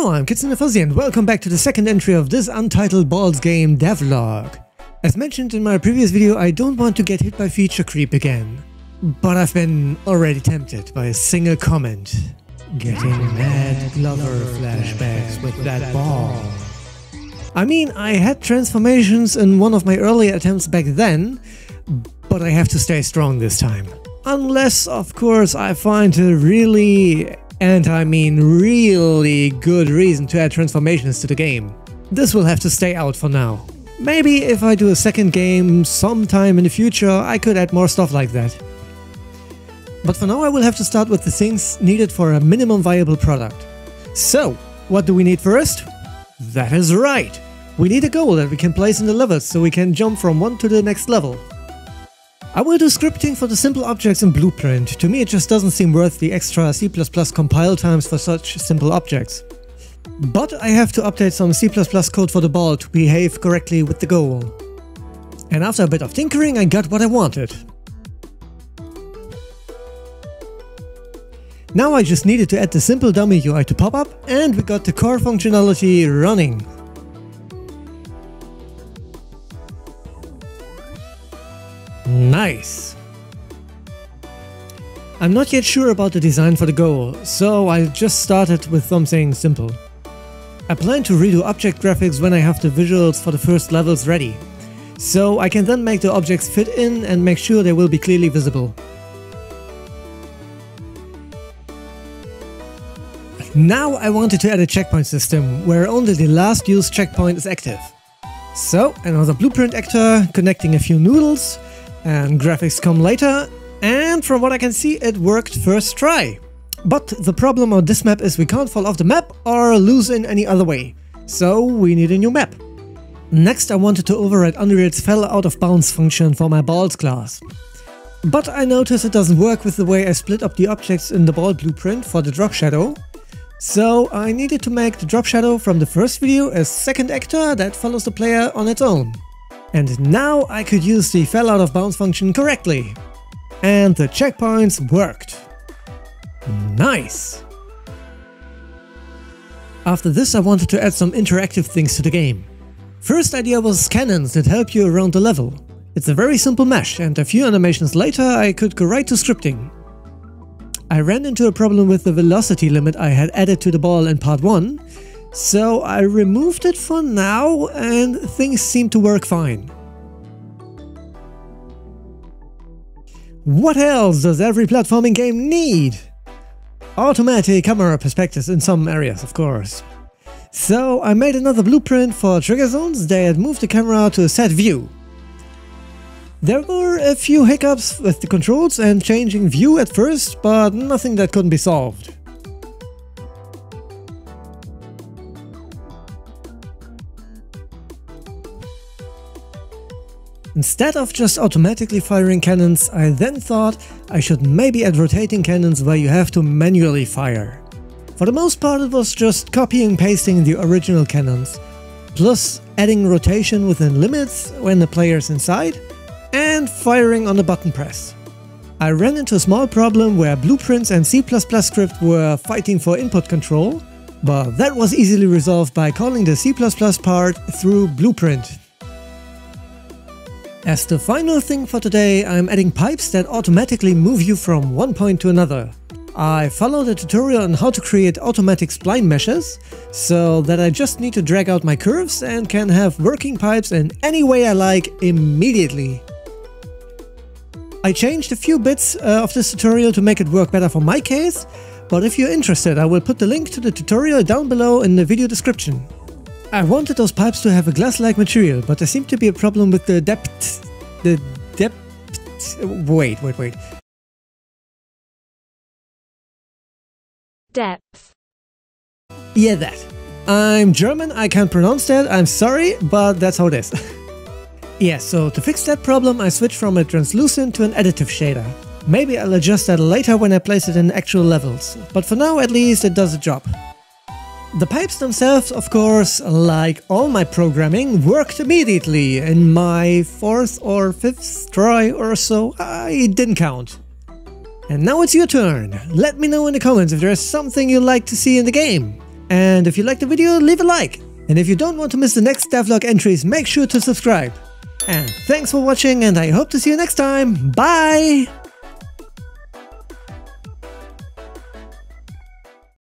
Hello, I'm Kitsune Fuzzy and welcome back to the second entry of this Untitled Ball Game Devlog. As mentioned in my previous video, I don't want to get hit by feature creep again. But I've been already tempted by a single comment. Getting mad Glover flashbacks with that ball. I mean, I had transformations in one of my earlier attempts back then, but I have to stay strong this time. Unless, of course, I find a really... and I mean really good reason to add transformations to the game. This will have to stay out for now. Maybe if I do a second game sometime in the future, I could add more stuff like that. But for now I will have to start with the things needed for a minimum viable product. So, what do we need first? That is right! We need a goal that we can place in the levels so we can jump from one to the next level. I will do scripting for the simple objects in Blueprint. To me it just doesn't seem worth the extra C++ compile times for such simple objects. But I have to update some C++ code for the ball to behave correctly with the goal. And after a bit of tinkering I got what I wanted. Now I just needed to add the simple dummy UI to pop up and we got the core functionality running. Nice! I'm not yet sure about the design for the goal, so I just started with something simple. I plan to redo object graphics when I have the visuals for the first levels ready, so I can then make the objects fit in and make sure they will be clearly visible. Now I wanted to add a checkpoint system, where only the last used checkpoint is active. So another blueprint actor, connecting a few noodles, and graphics come later, and from what I can see it worked first try. But the problem on this map is we can't fall off the map or lose in any other way, so we need a new map. Next I wanted to override Unreal's fell out of bounds function for my balls class. But I noticed it doesn't work with the way I split up the objects in the ball blueprint for the drop shadow, so I needed to make the drop shadow from the first video a second actor that follows the player on its own. And now I could use the fell out of bounds function correctly. And the checkpoints worked. Nice! After this I wanted to add some interactive things to the game. First idea was cannons that help you around the level. It's a very simple mesh and a few animations later I could go right to scripting. I ran into a problem with the velocity limit I had added to the ball in part 1. So I removed it for now and things seem to work fine. What else does every platforming game need? Automatic camera perspectives in some areas, of course. So I made another blueprint for trigger zones that had moved the camera to a set view. There were a few hiccups with the controls and changing view at first, but nothing that couldn't be solved. Instead of just automatically firing cannons, I then thought I should maybe add rotating cannons where you have to manually fire. For the most part it was just copying and pasting the original cannons, plus adding rotation within limits when the player is inside, and firing on the button press. I ran into a small problem where blueprints and C++ script were fighting for input control, but that was easily resolved by calling the C++ part through blueprint. As the final thing for today, I'm adding pipes that automatically move you from one point to another. I followed a tutorial on how to create automatic spline meshes, so that I just need to drag out my curves and can have working pipes in any way I like immediately. I changed a few bits of this tutorial to make it work better for my case, but if you're interested, I will put the link to the tutorial down below in the video description. I wanted those pipes to have a glass-like material, but there seemed to be a problem with the depth... Wait. Depth. Yeah, that. I'm German, I can't pronounce that, I'm sorry, but that's how it is. Yeah, so to fix that problem I switched from a translucent to an additive shader. Maybe I'll adjust that later when I place it in actual levels, but for now at least it does the job. The pipes themselves, of course, like all my programming, worked immediately. In my fourth or fifth try or so, I didn't count. And now it's your turn. Let me know in the comments if there's something you'd like to see in the game. And if you like the video, leave a like. And if you don't want to miss the next devlog entries, make sure to subscribe. And thanks for watching, and I hope to see you next time. Bye!